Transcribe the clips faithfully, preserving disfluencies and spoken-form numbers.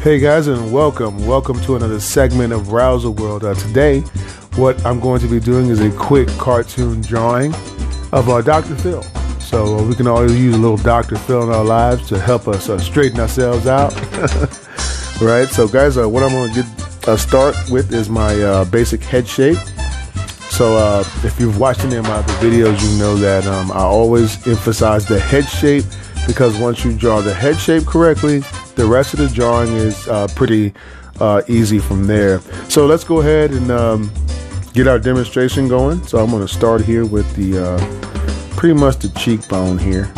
Hey guys, and welcome welcome to another segment of RowserWorld. Uh, today what I'm going to be doing is a quick cartoon drawing of uh, Doctor Phil. So uh, we can always use a little Doctor Phil in our lives to help us uh, straighten ourselves out. Right, so guys, uh, what I'm going to get uh, start with is my uh, basic head shape. So uh, if you've watched any of my other videos, you know that um, I always emphasize the head shape, because once you draw the head shape correctly, the rest of the drawing is uh, pretty uh, easy from there. So let's go ahead and um, get our demonstration going. So I'm going to start here with the uh, pretty much the cheekbone here.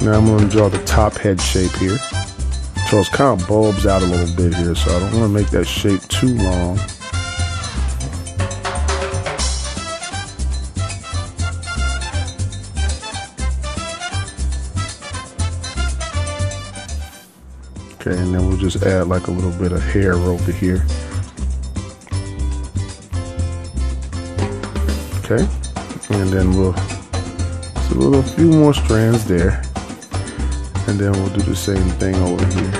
Now I'm going to draw the top head shape here. So it's kind of bulbs out a little bit here, so I don't want to make that shape too long. Okay, and then we'll just add like a little bit of hair over here. Okay, and then we'll do a little few more strands there. And then we'll do the same thing over here.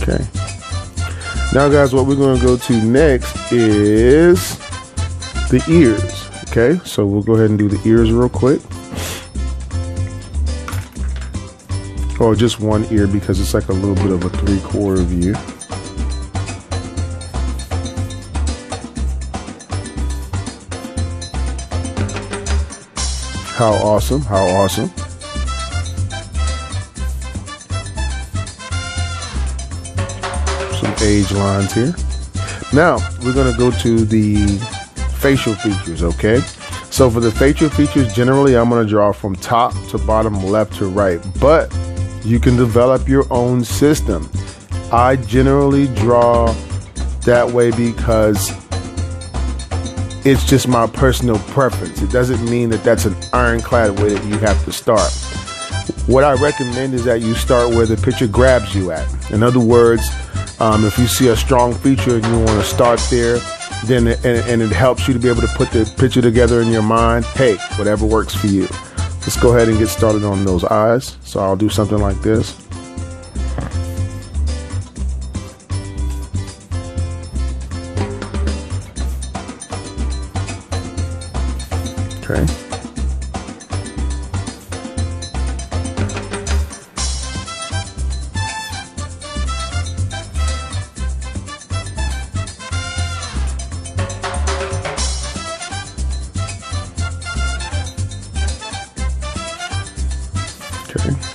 Okay. Now guys, what we're gonna go to next is the ears. Okay, so we'll go ahead and do the ears real quick. Or just one ear, because it's like a little bit of a three-quarter view. How awesome, how awesome. Some age lines here. Now, we're gonna go to the facial features, okay? So for the facial features, generally, I'm gonna draw from top to bottom, left to right, but you can develop your own system. I generally draw that way because it's just my personal preference. It doesn't mean that that's an ironclad way that you have to start. What I recommend is that you start where the picture grabs you at. In other words, um, if you see a strong feature and you want to start there, then it, and, and it helps you to be able to put the picture together in your mind. Hey, whatever works for you. Let's go ahead and get started on those eyes. So I'll do something like this. Okay. Okay,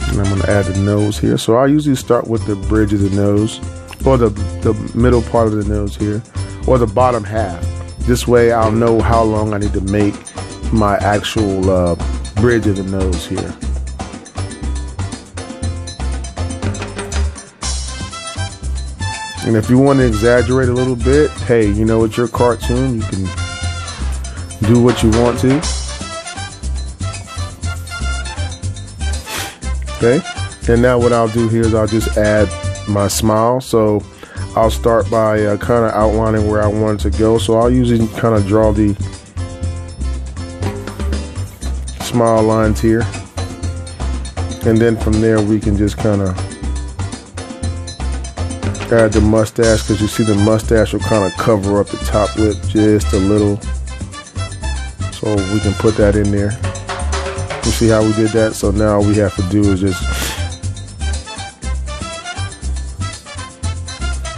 and I'm going to add the nose here. So I usually start with the bridge of the nose, or the, the middle part of the nose here, or the bottom half. This way I'll know how long I need to make my actual uh, bridge of the nose here. And if you want to exaggerate a little bit, hey, you know, it's your cartoon, you can do what you want to. Okay, and now what I'll do here is I'll just add my smile. So I'll start by uh, kind of outlining where I want it to go. So I'll usually kind of draw the small lines here, and then from there we can just kind of add the mustache, because you see the mustache will kind of cover up the top lip just a little, so we can put that in there. You see how we did that? So now all we have to do is just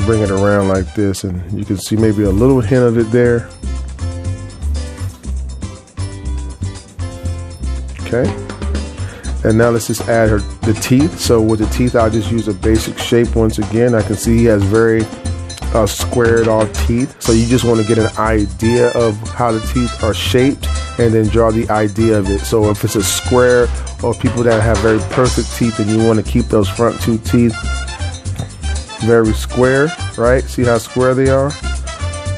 bring it around like this, and you can see maybe a little hint of it there. Okay, And now let's just add her the teeth. So with the teeth, I'll just use a basic shape once again. I can see he has very uh, squared off teeth. So you just want to get an idea of how the teeth are shaped and then draw the idea of it. So if it's a square or people that have very perfect teeth, and you want to keep those front two teeth very square, right? See how square they are?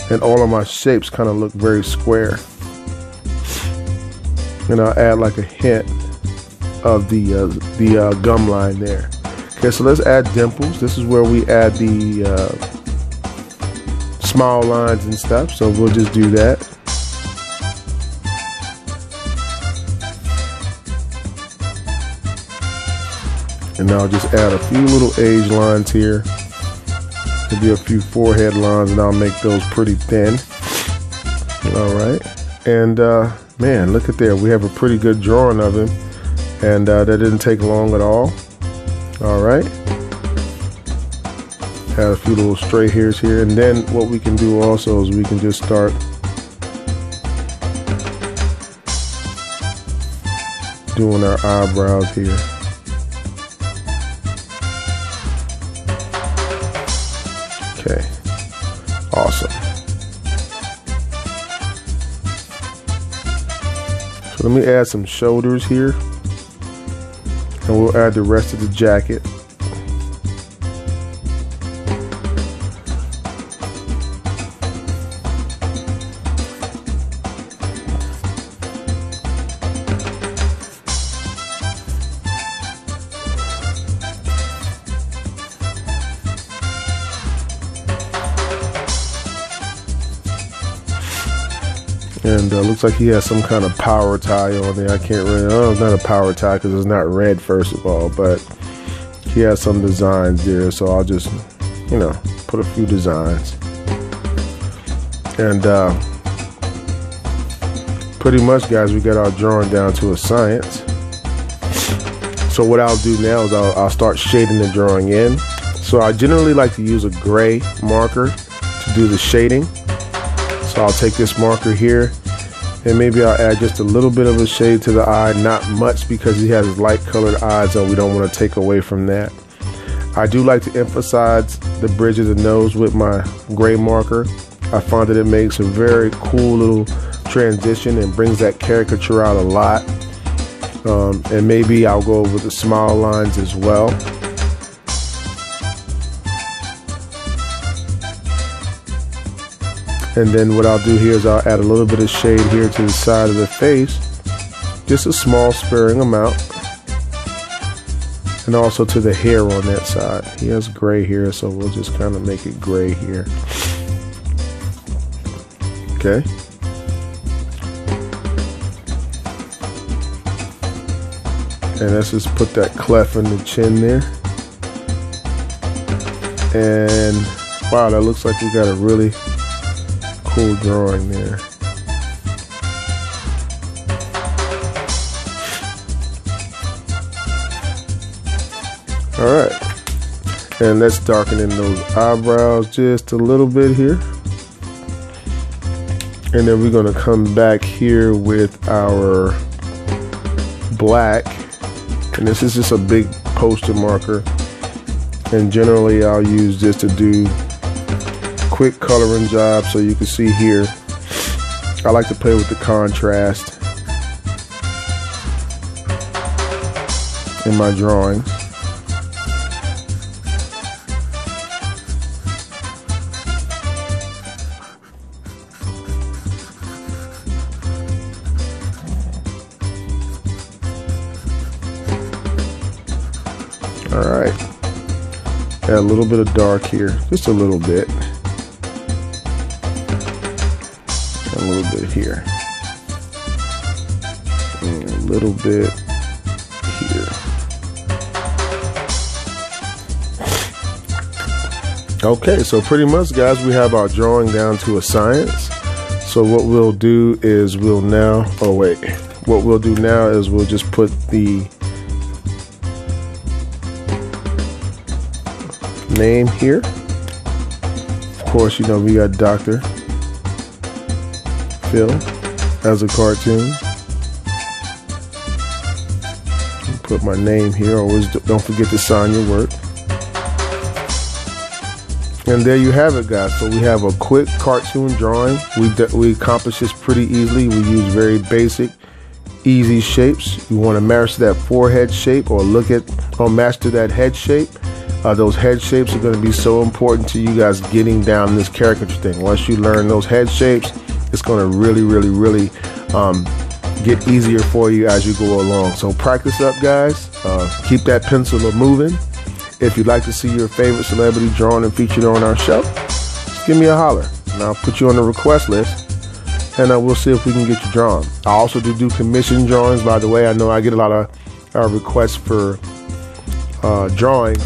And all of my shapes kind of look very square. And I'll add like a hint of the uh, the uh, gum line there. Okay, so let's add dimples. This is where we add the uh, small lines and stuff. So we'll just do that. And I'll just add a few little edge lines here. There'll be a few forehead lines, and I'll make those pretty thin. All right, and uh, man, look at there. We have a pretty good drawing of him. And uh, that didn't take long at all. All right. Had a few little stray hairs here. And then what we can do also is we can just start doing our eyebrows here. Okay. Awesome. So let me add some shoulders here. And we'll add the rest of the jacket. And uh, looks like he has some kind of power tie on there. I can't really, oh, it's not a power tie because it's not red, first of all, but he has some designs there. So I'll just, you know, put a few designs. And uh, pretty much, guys, we got our drawing down to a science. So what I'll do now is I'll, I'll start shading the drawing in. So I generally like to use a gray marker to do the shading. So I'll take this marker here, and maybe I'll add just a little bit of a shade to the eye, not much, because he has light colored eyes, so we don't want to take away from that. I do like to emphasize the bridge of the nose with my gray marker. I find that it makes a very cool little transition and brings that caricature out a lot. Um, and maybe I'll go over the smile lines as well. And then what I'll do here is I'll add a little bit of shade here to the side of the face, just a small sparing amount, and also to the hair on that side. He has gray here, so we'll just kind of make it gray here. Okay. And let's just put that cleft in the chin there. And wow, that looks like we got a really cool drawing there. All right, and let's darken in those eyebrows just a little bit here, and then we're going to come back here with our black, and this is just a big poster marker, and generally I'll use this to do quick coloring job. So you can see here, I like to play with the contrast in my drawings. All right, add a little bit of dark here, just a little bit. A little bit here, and a little bit here. Okay, so pretty much, guys, we have our drawing down to a science. So what we'll do is we'll now, oh wait, what we'll do now is we'll just put the name here. Of course, you know, we got Doctor Phil as a cartoon. put my name here. Always don't forget to sign your work. And there you have it, guys. So we have a quick cartoon drawing. We, we accomplish this pretty easily. We use very basic, easy shapes. You want to match that forehead shape, or look at, or match to that head shape. Uh, those head shapes are going to be so important to you guys getting down this caricature thing. Once you learn those head shapes, it's going to really, really, really um, get easier for you as you go along. So practice up, guys. Uh, keep that pencil moving. If you'd like to see your favorite celebrity drawn and featured on our show, just give me a holler, and I'll put you on the request list, and uh, we'll see if we can get you drawn. I also do do commission drawings, by the way. I know I get a lot of uh, requests for uh, drawings.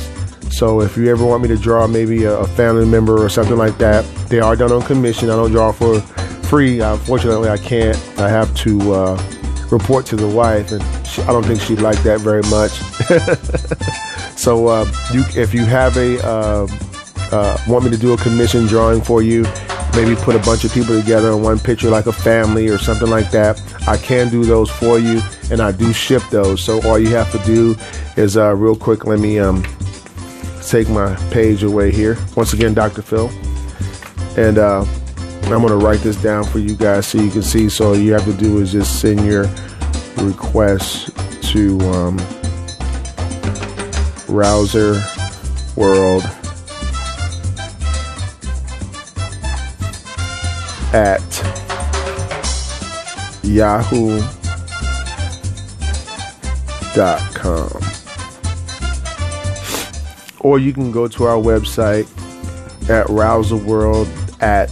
So if you ever want me to draw maybe a, a family member or something like that, they are done on commission. I don't draw for free. Unfortunately, I can't. I have to uh, report to the wife, and she, I don't think she'd like that very much. So uh, you, if you have a uh, uh, want me to do a commission drawing for you, maybe put a bunch of people together in one picture, like a family or something like that, I can do those for you, and I do ship those. So all you have to do is uh, real quick, let me... Um, take my page away here. Once again, Doctor Phil, and uh, I'm gonna write this down for you guys so you can see. So all you have to do is just send your request to um, RowserWorld at yahoo dot com. Or you can go to our website at RowserWorld at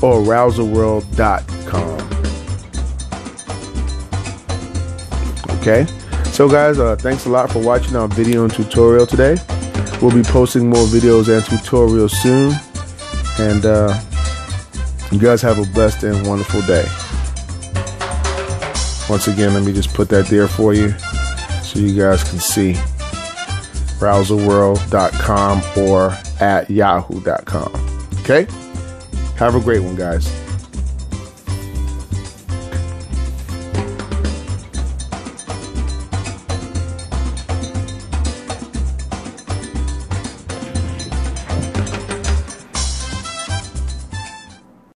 or RowserWorld dot com. Okay, so guys, uh, thanks a lot for watching our video and tutorial today. We'll be posting more videos and tutorials soon, and uh, you guys have a blessed and wonderful day. Once again, let me just put that there for you so you guys can see. RowserWorld dot com or at yahoo dot com. Okay? Have a great one, guys.